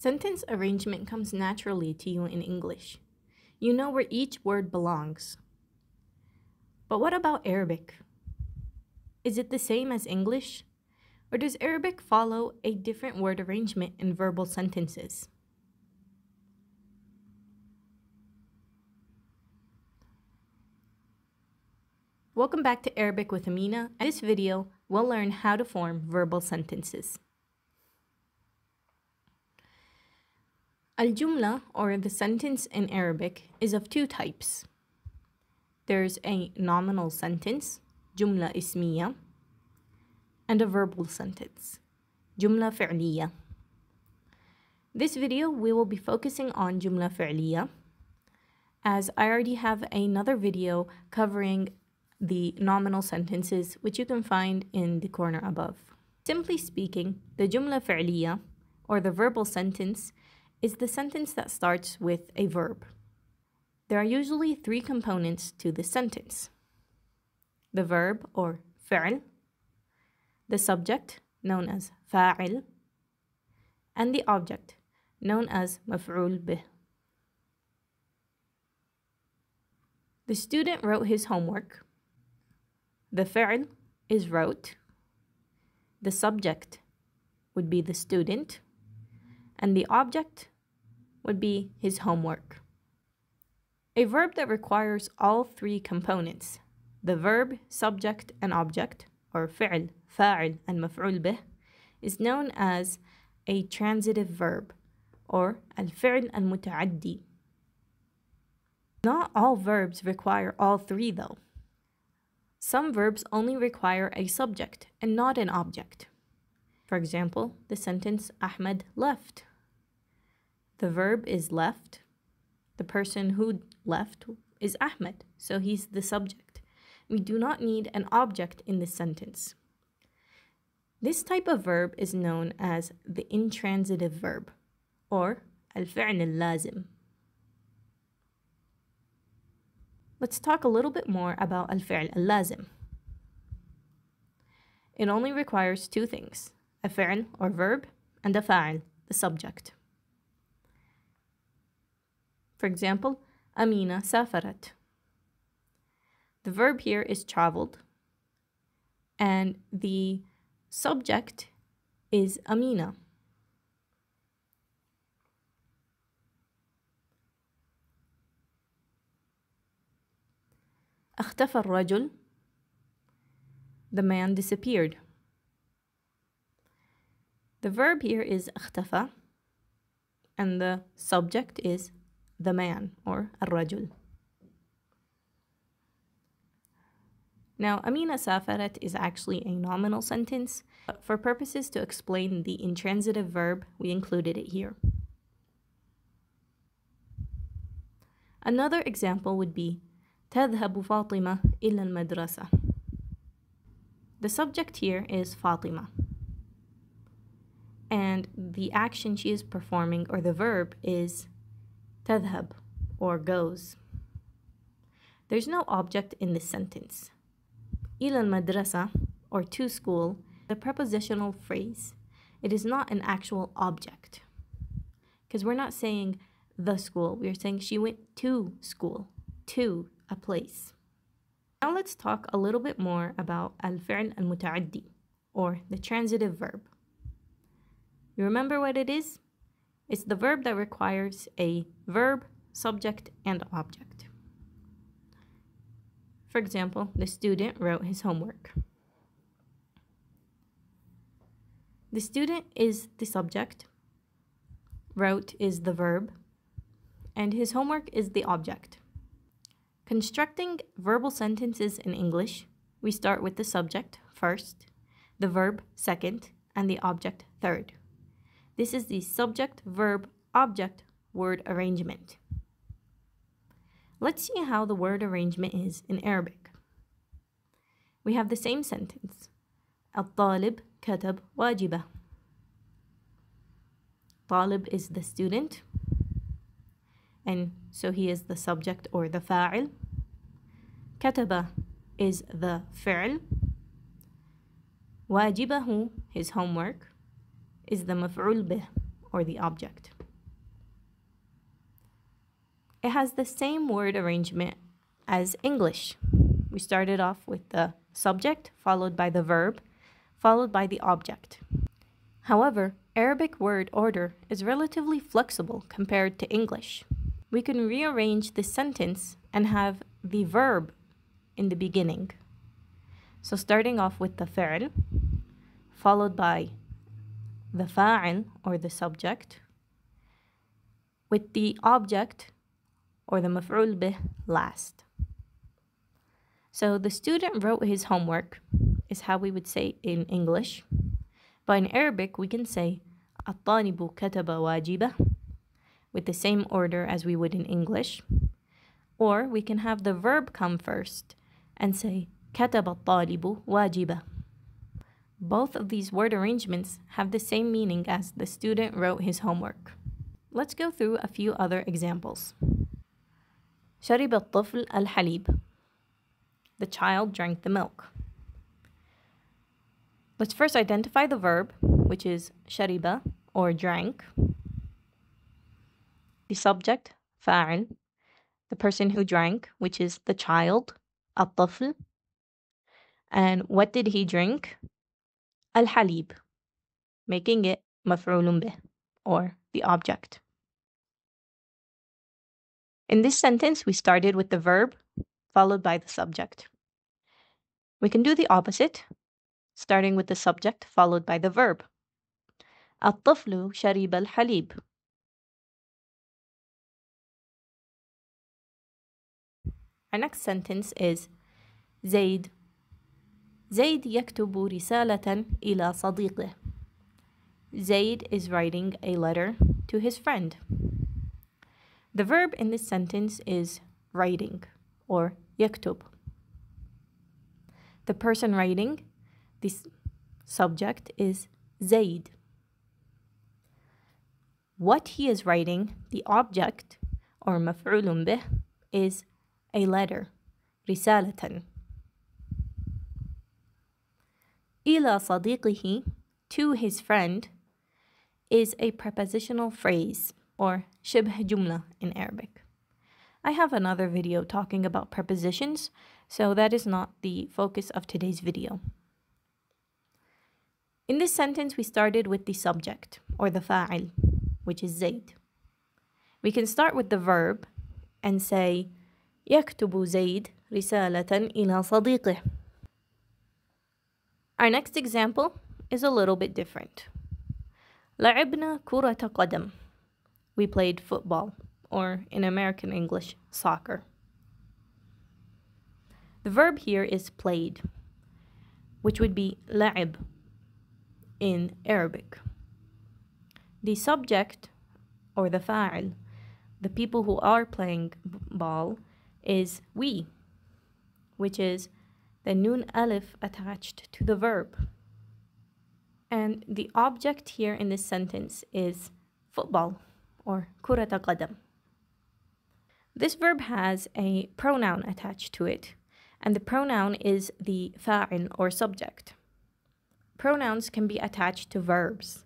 Sentence arrangement comes naturally to you in English. You know where each word belongs. But what about Arabic? Is it the same as English? Or does Arabic follow a different word arrangement in verbal sentences? Welcome back to Arabic with Amina. In this video, we'll learn how to form verbal sentences. Al-jumla, or the sentence in Arabic, is of two types. There's a nominal sentence, jumla ismiya, and a verbal sentence, jumla fi'liya. This video, we will be focusing on jumla fi'liya, as I already have another video covering the nominal sentences, which you can find in the corner above. Simply speaking, the jumla fi'liya, or the verbal sentence, is the sentence that starts with a verb. There are usually three components to this sentence. The verb, or fi'l, the subject, known as fa'il, and the object, known as maf'ool bih. The student wrote his homework. The fi'l is wrote. The subject would be the student. And the object would be his homework. A verb that requires all three components, the verb, subject, and object, or fi'l, fa'il, and maf'ul bih, is known as a transitive verb, or al fi'l al muta'addi. Not all verbs require all three, though. Some verbs only require a subject and not an object. For example, the sentence, Ahmed left. The verb is left. The person who left is Ahmed, so he's the subject. We do not need an object in this sentence. This type of verb is known as the intransitive verb, or Al-Fi'l-Al-Lazim. Let's talk a little bit more about Al-Fi'l-Al-Lazim. It only requires two things, a fi'l, or verb, and a fa'il, the subject. For example, Amina safarat. The verb here is traveled, and the subject is Amina. Akhtafa ar-rajul, the man disappeared. The verb here is اختفى, and the subject is the man, or الرجل. Now, Amina safarat is actually a nominal sentence, but for purposes to explain the intransitive verb, we included it here. Another example would be تذهب فاطمة إلى المدرسة. The subject here is Fatima, and the action she is performing, or the verb, is تذهب, or goes. There's no object in this sentence. إلى المدرسة, or to school, the prepositional phrase. It is not an actual object, because we're not saying the school. We are saying she went to school, to a place. Now let's talk a little bit more about al-fi'l al-muta'addi, or the transitive verb. You remember what it is? It's the verb that requires a verb, subject, and object. For example, the student wrote his homework. The student is the subject, wrote is the verb, and his homework is the object. Constructing verbal sentences in English, we start with the subject first, the verb second, and the object third. This is the subject, verb, object, word arrangement. Let's see how the word arrangement is in Arabic. We have the same sentence. Al-talib katab wajiba. Talib is the student, and so he is the subject, or the fa'il. Kataba is the fi'l. Wajibahu, his homework, is the maf'ul bih, or the object. It has the same word arrangement as English. We started off with the subject, followed by the verb, followed by the object. However, Arabic word order is relatively flexible compared to English. We can rearrange the sentence and have the verb in the beginning. So starting off with the fi'l, followed by the fa'il or the subject, with the object or the maf'ool bih last. So the student wrote his homework is how we would say in English, but in Arabic we can say الطالب كتب واجبه with the same order as we would in English, or we can have the verb come first and say كتب الطالب واجبه. Both of these word arrangements have the same meaning as the student wrote his homework. Let's go through a few other examples. شرب الطفل الحليب. The child drank the milk. Let's first identify the verb, which is شرب or drank. The subject, فاعل. The person who drank, which is the child, الطفل. And what did he drink? الحليب, making it مفعول به, or the object. In this sentence, we started with the verb, followed by the subject. We can do the opposite, starting with the subject, followed by the verb. الطفل شرب الحليب. Our next sentence is زيد. زيد يكتب رسالة إلى صديقه. Zayd is writing a letter to his friend. The verb in this sentence is writing, or يكتب. The person writing, this subject, is Zayd. What he is writing, the object, or مفعول به, is a letter, رسالة. إلى صديقه, to his friend, is a prepositional phrase, or شبه جملة in Arabic. I have another video talking about prepositions, so that is not the focus of today's video. In this sentence, we started with the subject, or the فاعل, which is زيد. We can start with the verb and say يكتب زيد رسالة إلى صديقه. Our next example is a little bit different. لعبنا كرة قدم. We played football, or in American English, soccer. The verb here is played, which would be لعب in Arabic. The subject, or the فاعل, the people who are playing ball, is we, which is the nun alif attached to the verb. And the object here in this sentence is football, or كرة قدم. This verb has a pronoun attached to it, and the pronoun is the فاعل or subject. Pronouns can be attached to verbs,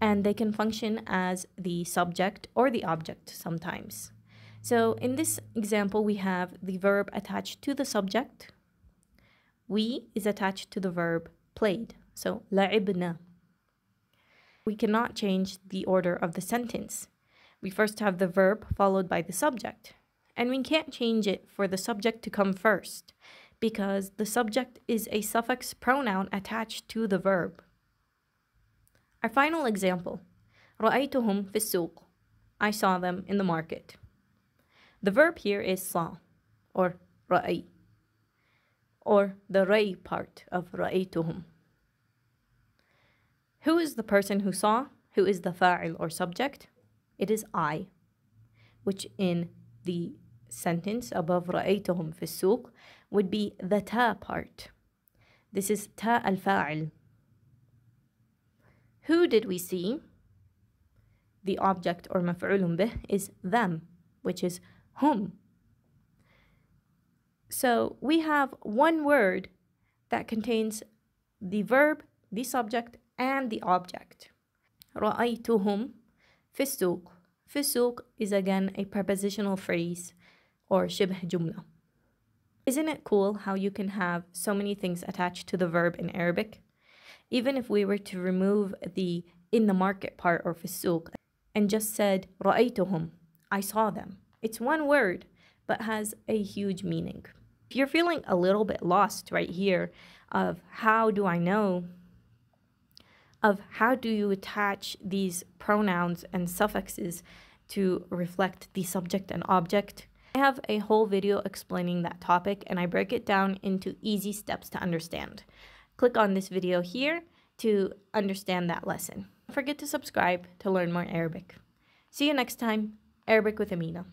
and they can function as the subject or the object sometimes. So in this example, we have the verb attached to the subject. We is attached to the verb played. So, لعبنا. We cannot change the order of the sentence. We first have the verb followed by the subject. And we can't change it for the subject to come first, because the subject is a suffix pronoun attached to the verb. Our final example. رأيتهم في السوق. I saw them in the market. The verb here is saw, or رأي, or the رأي part of رأيتهم. Who is the person who saw? Who is the fa'il or subject? It is I, which in the sentence above رأيتهم في السوق would be the ta part. This is ta al fa'il. Who did we see? The object or مفعول به is them, which is hum. So we have one word that contains the verb, the subject, and the object. رأيتهم في السوق. في السوق is again a prepositional phrase or شبه جملة. Isn't it cool how you can have so many things attached to the verb in Arabic? Even if we were to remove the in the market part or في السوق and just said رأيتهم, I saw them. It's one word but has a huge meaning. If you're feeling a little bit lost right here of how do I know, of how do you attach these pronouns and suffixes to reflect the subject and object, I have a whole video explaining that topic and I break it down into easy steps to understand. Click on this video here to understand that lesson. Don't forget to subscribe to learn more Arabic. See you next time. Arabic with Amina.